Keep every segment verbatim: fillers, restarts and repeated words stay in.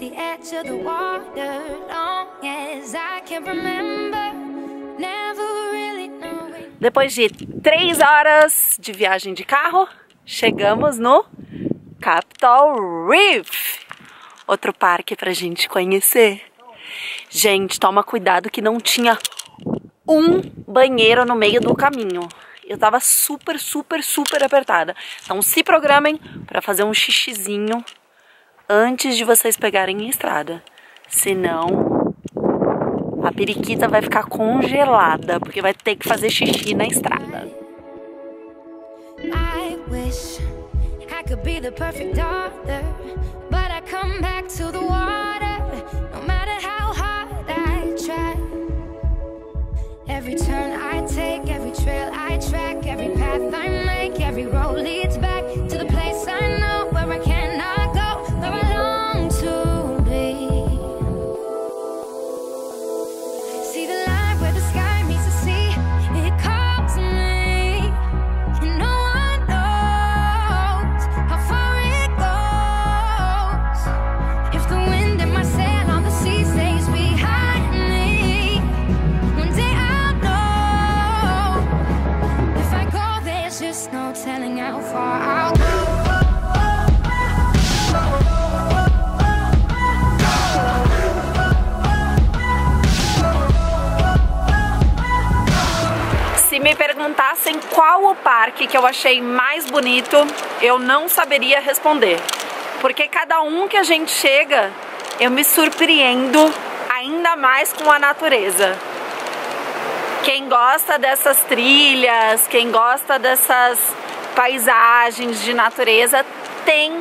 the edge of the water, long as I can remember, never really knowing. Depois de três horas de viagem de carro, chegamos no Capitol Reef, outro parque pra gente conhecer. Gente, toma cuidado que não tinha um banheiro no meio do caminho. Eu tava super, super, super apertada. Então se programem pra fazer um xixizinho antes de vocês pegarem a estrada. Senão a periquita vai ficar congelada, porque vai ter que fazer xixi na estrada. I wish I could be the perfect daughter, but I come back to the water, no matter how hard I try. Every turn I take, every trail I track, every path I make, every road leads back to the place I know where I cannot. Se me perguntassem qual o parque que eu achei mais bonito, eu não saberia responder, porque cada um que a gente chega, eu me surpreendo ainda mais com a natureza. Quem gosta dessas trilhas, quem gosta dessas paisagens de natureza, tem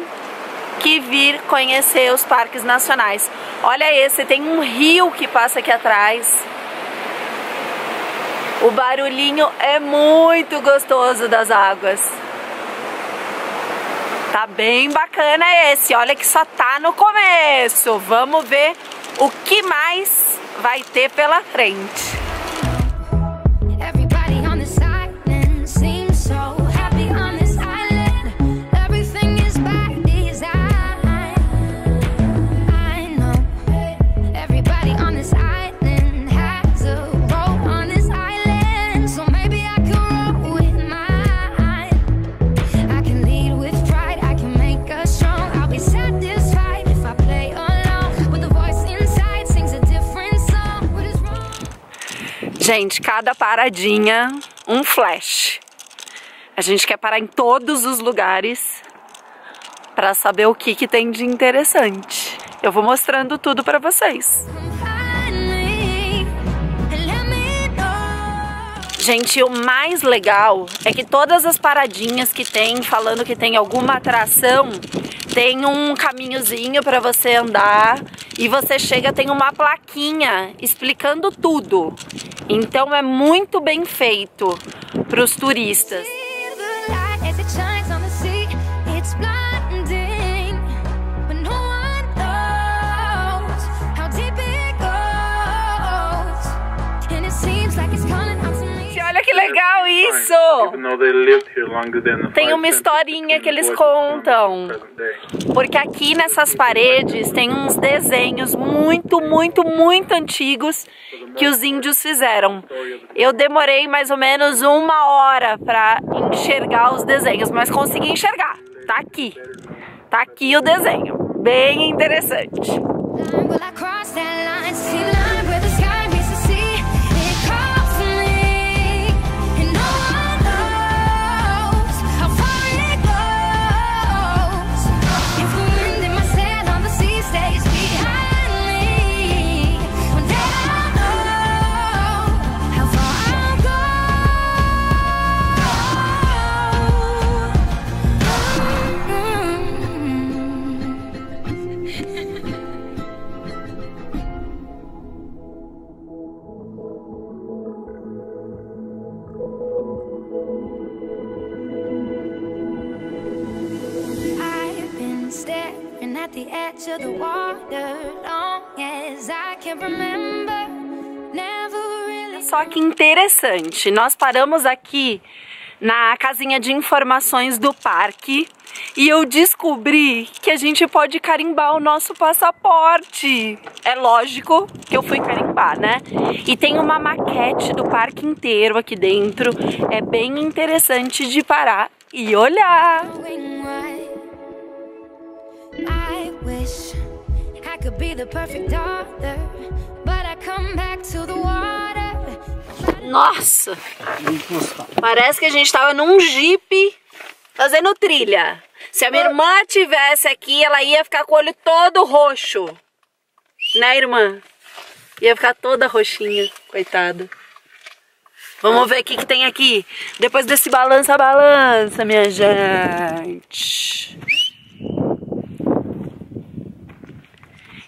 que vir conhecer os parques nacionais. Olha esse, tem um rio que passa aqui atrás. O barulhinho é muito gostoso das águas. Tá bem bacana esse, olha que só tá no começo. Vamos ver o que mais vai ter pela frente. Gente, cada paradinha, um flash. A gente quer parar em todos os lugares para saber o que que tem de interessante. Eu vou mostrando tudo para vocês. Gente, o mais legal é que todas as paradinhas que tem, falando que tem alguma atração, tem um caminhozinho para você andar e você chega, tem uma plaquinha explicando tudo. Então é muito bem feito para os turistas. Olha que legal isso! Tem uma historinha que eles contam. Porque aqui nessas paredes tem uns desenhos muito, muito, muito antigos que os índios fizeram. Eu demorei mais ou menos uma hora para enxergar os desenhos, mas consegui enxergar. Tá aqui. Tá aqui o desenho. Bem interessante. The edge of the water, long as I can remember, never really... Só que interessante, nós paramos aqui na casinha de informações do parque e eu descobri que a gente pode carimbar o nosso passaporte. É lógico que eu fui carimbar, né? E tem uma maquete do parque inteiro aqui dentro. É bem interessante de parar e olhar. Nossa! Parece que a gente tava num jipe fazendo trilha. Se a minha irmã tivesse aqui, ela ia ficar com o olho todo roxo. Né, irmã? Ia ficar toda roxinha, coitada. Vamos ver o que, que tem aqui. Depois desse balança, balança, minha gente.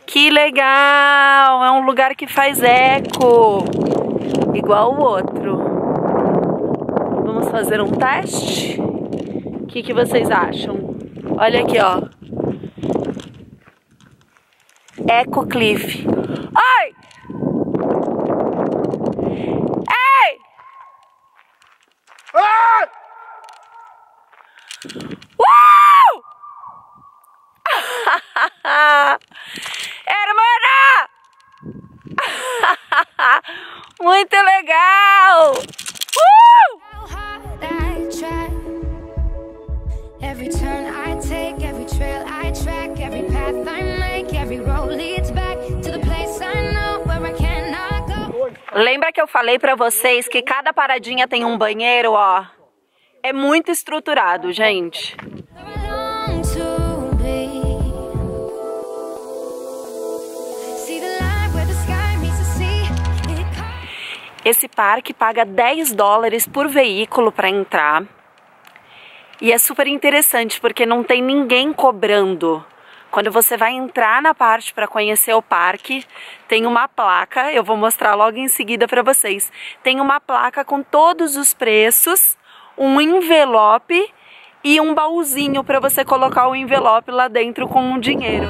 Que legal! É um lugar que faz eco, igual o outro. Vamos fazer um teste? O que, que vocês acham? Olha aqui, ó. Eco Cliff. Ai! Ei! Ah! Uau! Muito legal! Uh! Lembra que eu falei pra vocês que cada paradinha tem um banheiro, ó? É muito estruturado, gente. Esse parque paga dez dólares por veículo para entrar e é super interessante porque não tem ninguém cobrando. Quando você vai entrar na parte para conhecer o parque, tem uma placa, eu vou mostrar logo em seguida para vocês, tem uma placa com todos os preços, um envelope e um baúzinho para você colocar o envelope lá dentro com o dinheiro.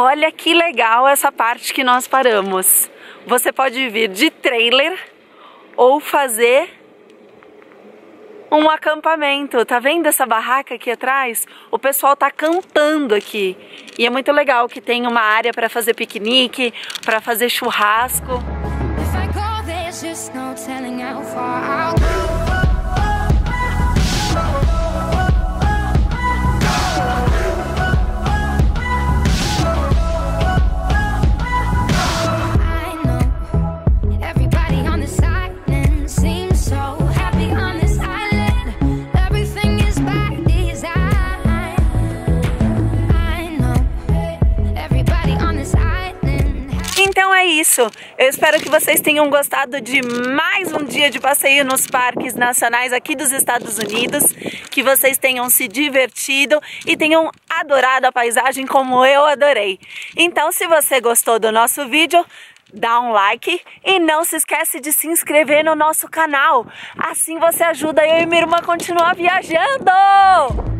Olha que legal essa parte que nós paramos. Você pode vir de trailer ou fazer um acampamento. Tá vendo essa barraca aqui atrás? O pessoal tá acampando aqui. E é muito legal que tem uma área para fazer piquenique, para fazer churrasco. Eu espero que vocês tenham gostado de mais um dia de passeio nos parques nacionais aqui dos Estados Unidos, que vocês tenham se divertido e tenham adorado a paisagem como eu adorei. Então, se você gostou do nosso vídeo, dá um like e não se esquece de se inscrever no nosso canal. Assim você ajuda eu e minha irmã a continuar viajando!